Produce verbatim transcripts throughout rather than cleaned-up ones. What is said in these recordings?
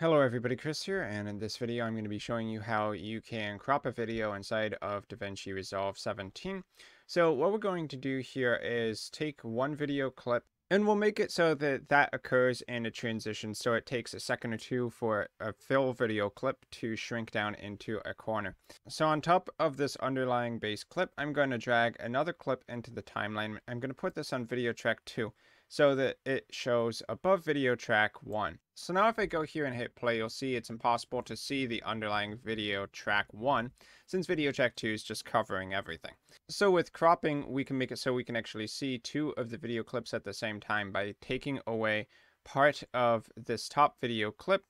Hello everybody, Chris here, and in this video I'm going to be showing you how you can crop a video inside of DaVinci Resolve seventeen. So what we're going to do here is take one video clip and we'll make it so that that occurs in a transition, so it takes a second or two for a fill video clip to shrink down into a corner. So on top of this underlying base clip, I'm going to drag another clip into the timeline. I'm going to put this on video track two. So that it shows above video track one. So now if I go here and hit play, you'll see it's impossible to see the underlying video track one, since video track two is just covering everything. So with cropping, we can make it so we can actually see two of the video clips at the same time by taking away part of this top video clip,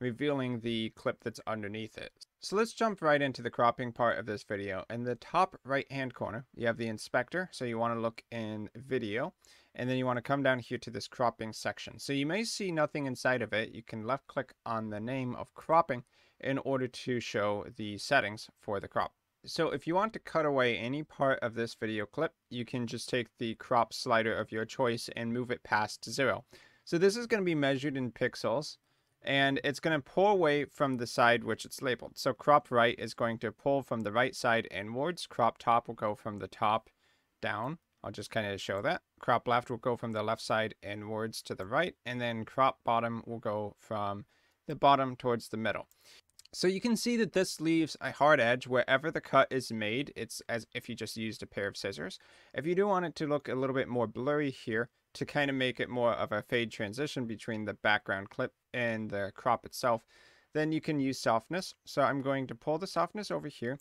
revealing the clip that's underneath it. So let's jump right into the cropping part of this video. In the top right hand corner, you have the inspector, so you want to look in video. And then you want to come down here to this cropping section. So you may see nothing inside of it. You can left click on the name of cropping in order to show the settings for the crop. So if you want to cut away any part of this video clip, you can just take the crop slider of your choice and move it past zero. So this is going to be measured in pixels, and it's going to pull away from the side which it's labeled. So crop right is going to pull from the right side inwards. Crop top will go from the top down. I'll just kind of show that. Crop left will go from the left side inwards to the right, and then crop bottom will go from the bottom towards the middle. So you can see that this leaves a hard edge wherever the cut is made. It's as if you just used a pair of scissors. If you do want it to look a little bit more blurry here to kind of make it more of a fade transition between the background clip and the crop itself, then you can use softness. So I'm going to pull the softness over here,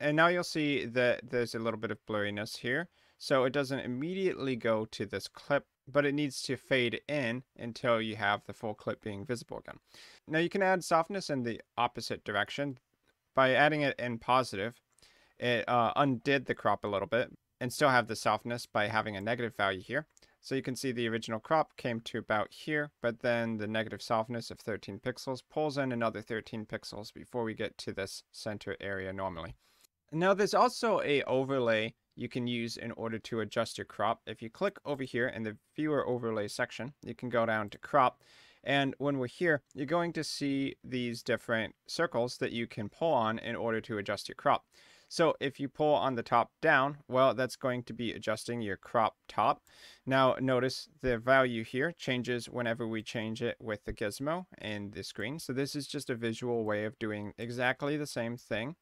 and now you'll see that there's a little bit of blurriness here. So it doesn't immediately go to this clip, but it needs to fade in until you have the full clip being visible again. Now you can add softness in the opposite direction. By adding it in positive, it uh, undid the crop a little bit and still have the softness by having a negative value here. So you can see the original crop came to about here, but then the negative softness of thirteen pixels pulls in another thirteen pixels before we get to this center area normally. Now there's also a overlay you can use in order to adjust your crop. If you click over here in the viewer overlay section, you can go down to crop. And when we're here, you're going to see these different circles that you can pull on in order to adjust your crop. So if you pull on the top down, well, that's going to be adjusting your crop top. Now notice the value here changes whenever we change it with the gizmo and the screen. So this is just a visual way of doing exactly the same thing.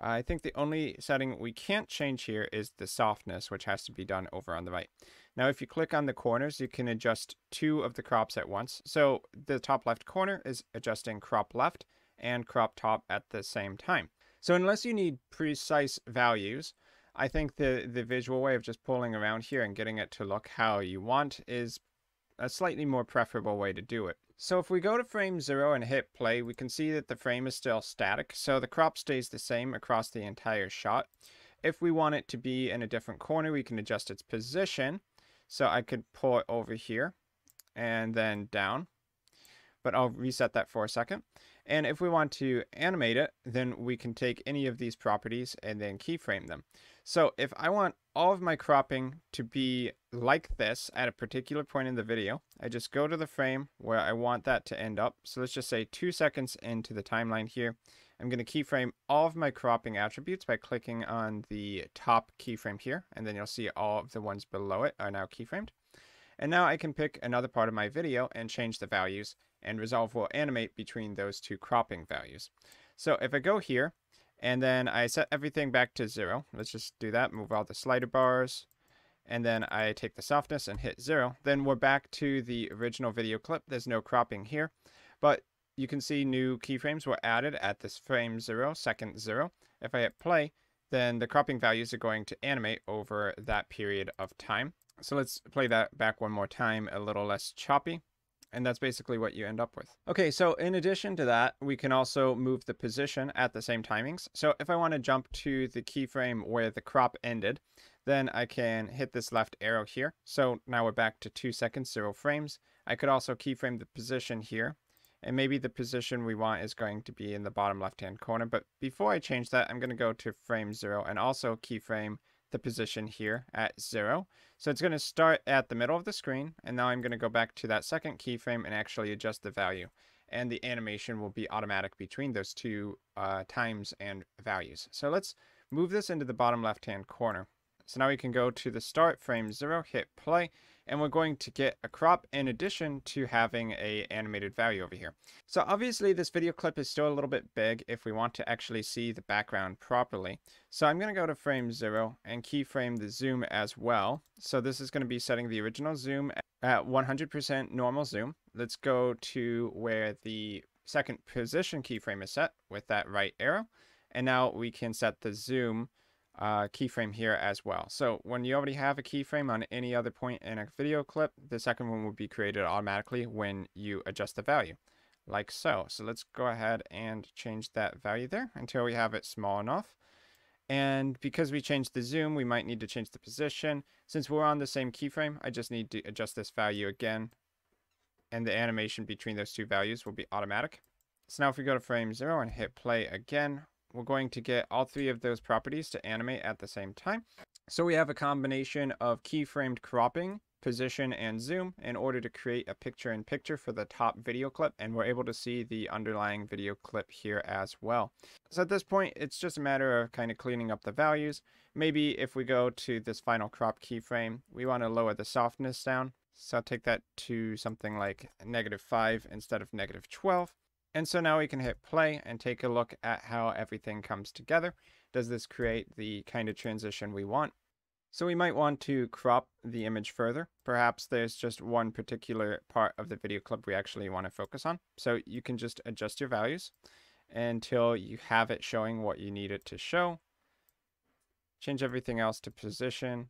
I think the only setting we can't change here is the softness, which has to be done over on the right. Now, if you click on the corners, you can adjust two of the crops at once. So the top left corner is adjusting crop left and crop top at the same time. So unless you need precise values, I think the, the visual way of just pulling around here and getting it to look how you want is a slightly more preferable way to do it. So if we go to frame zero and hit play, we can see that the frame is still static. So the crop stays the same across the entire shot. If we want it to be in a different corner, we can adjust its position. So I could pull it over here and then down, but I'll reset that for a second. And if we want to animate it, then we can take any of these properties and then keyframe them. So if I want all of my cropping to be like this at a particular point in the video, I just go to the frame where I want that to end up. So let's just say two seconds into the timeline here. I'm going to keyframe all of my cropping attributes by clicking on the top keyframe here, and then you'll see all of the ones below it are now keyframed. And now I can pick another part of my video and change the values, and Resolve will animate between those two cropping values. So if I go here, and then I set everything back to zero. Let's just do that, move all the slider bars. And then I take the softness and hit zero. Then we're back to the original video clip. There's no cropping here, but you can see new keyframes were added at this frame zero, second zero. If I hit play, then the cropping values are going to animate over that period of time. So let's play that back one more time, a little less choppy. And that's basically what you end up with. Okay, so in addition to that, we can also move the position at the same timings. So if I want to jump to the keyframe where the crop ended, then I can hit this left arrow here. So now we're back to two seconds, zero frames. I could also keyframe the position here. And maybe the position we want is going to be in the bottom left-hand corner. But before I change that, I'm going to go to frame zero and also keyframe the position here at zero. So it's going to start at the middle of the screen, and now I'm going to go back to that second keyframe and actually adjust the value. and the animation will be automatic between those two uh, times and values. So let's move this into the bottom left-hand corner. So now we can go to the start frame zero, hit play, and we're going to get a crop in addition to having a animated value over here. So obviously this video clip is still a little bit big if we want to actually see the background properly. So I'm going to go to frame zero and keyframe the zoom as well. So this is going to be setting the original zoom at one hundred percent normal zoom. Let's go to where the second position keyframe is set with that right arrow. And now we can set the zoom Uh, keyframe here as well. So when you already have a keyframe on any other point in a video clip, the second one will be created automatically when you adjust the value, like so. So let's go ahead and change that value there until we have it small enough. And because we changed the zoom, we might need to change the position. Since we're on the same keyframe, I just need to adjust this value again, and the animation between those two values will be automatic. So now if we go to frame zero and hit play again, we're going to get all three of those properties to animate at the same time. So we have a combination of keyframed cropping, position, and zoom in order to create a picture-in-picture for the top video clip, and we're able to see the underlying video clip here as well. So at this point, it's just a matter of kind of cleaning up the values. Maybe if we go to this final crop keyframe, we want to lower the softness down. So I'll take that to something like negative five instead of negative twelve. And so now we can hit play and take a look at how everything comes together. Does this create the kind of transition we want? So we might want to crop the image further. Perhaps there's just one particular part of the video clip we actually want to focus on. So you can just adjust your values until you have it showing what you need it to show. Change everything else to position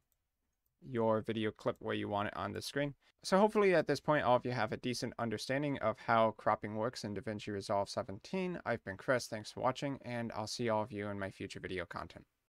your video clip where you want it on the screen. So hopefully at this point all of you have a decent understanding of how cropping works in DaVinci Resolve seventeen. I've been Chris, thanks for watching, and I'll see all of you in my future video content.